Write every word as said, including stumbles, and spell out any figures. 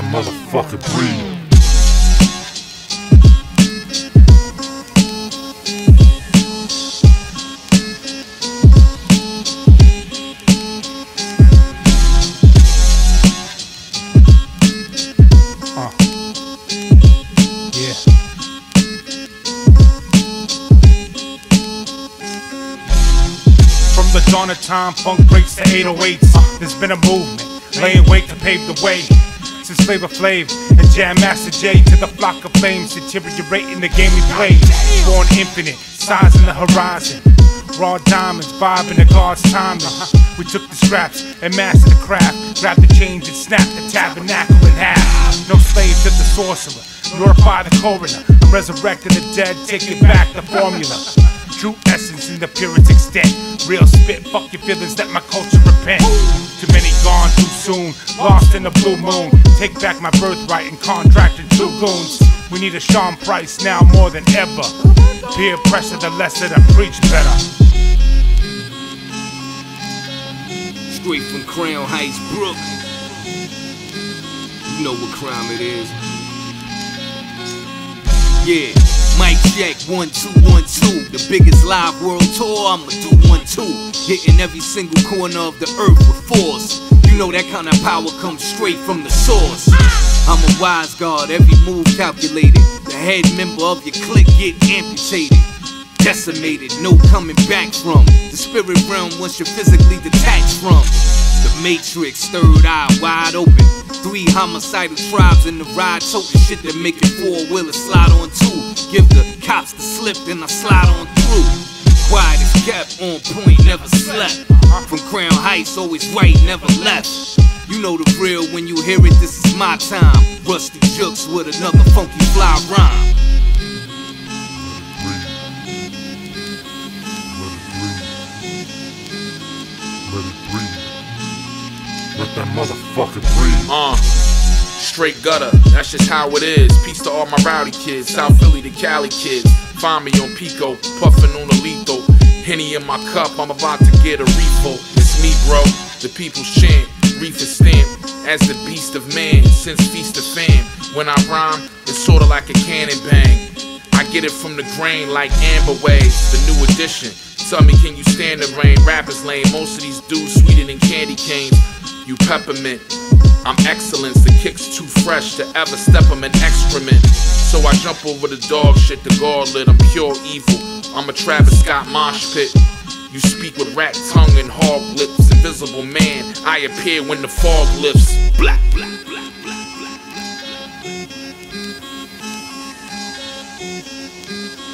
that motherfucker breathe. The dawn of time, funk breaks to eight oh eights. Uh, there's been a movement, laying wait to pave the way. Since Flavor Flav and Jam Master Jay to the flock of flames, deteriorating the game we play. Born infinite, size in the horizon. Raw diamonds, vibing the God's timing. Uh-huh. We took the straps and mastered the craft. Grabbed the change and snapped the tabernacle in half. No slave to the sorcerer, glorify the coroner. I'm resurrecting the dead, taking back the formula. True essence in the purest extent. Real spit, fuck your feelings, let my culture repent. Too many gone too soon, lost in the blue moon. Take back my birthright and contracting two goons. We need a Sean Price now more than ever. Peer pressure, the lesser that preach better. Straight from Crown Heights, Brooklyn. You know what crime it is. Yeah. Mike Jack, one, two, one, two. The biggest live world tour, I'ma do one, two. Hitting every single corner of the earth with force. You know that kind of power comes straight from the source. I'm a wise guard, every move calculated. The head member of your clique get amputated. Decimated, no coming back from. The spirit realm once you're physically detached from. The matrix, third eye wide open. Three homicidal tribes in the ride toting. Shit that make it four-wheeler slide on two. Give the cops the slip, then I slide on through. Quiet as kept, on point, never slept. From Crown Heights, always right, never left. You know the real when you hear it, this is my time. Ruste Juxx with another funky fly rhyme. Let it breathe. Let it breathe. Let it breathe. Let that motherfucker breathe. Uh. Straight gutter, that's just how it is. Peace to all my rowdy kids, South Philly to Cali kids. Find me on Pico, puffin' on the lethal. Henny in my cup, I'm about to get a refill. It's me, bro, the people's chant. Reef is stamped as the beast of man, since feast of fam. When I rhyme, it's sorta like a cannon bang. I get it from the grain like amber waves, the new edition. Tell me, can you stand the rain? Rappers lame, most of these dudes sweeter than candy canes. You peppermint, I'm excellence, the kick's too fresh to ever step them in excrement. So I jump over the dog shit, the gauntlet, I'm pure evil. I'm a Travis Scott mosh pit. You speak with rat tongue and hog lips. Invisible man, I appear when the fog lifts. Black, black, black, black, black, black, black, black, black.